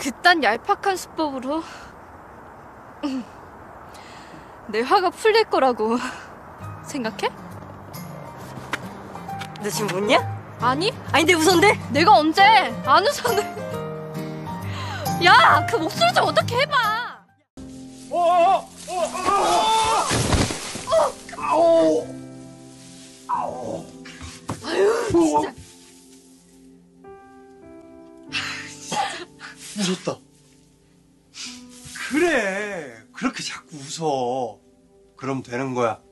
그딴 얄팍한 수법으로 내 화가 풀릴 거라고 생각해? 너 지금 웃냐? 아니 내 웃었는데? 내가 언제 안 웃었는데? 야! 그 목소리 좀 어떻게 해봐! 아오! 아유, 진짜. 웃었다. 그래, 그렇게 자꾸 웃어. 그럼 되는 거야.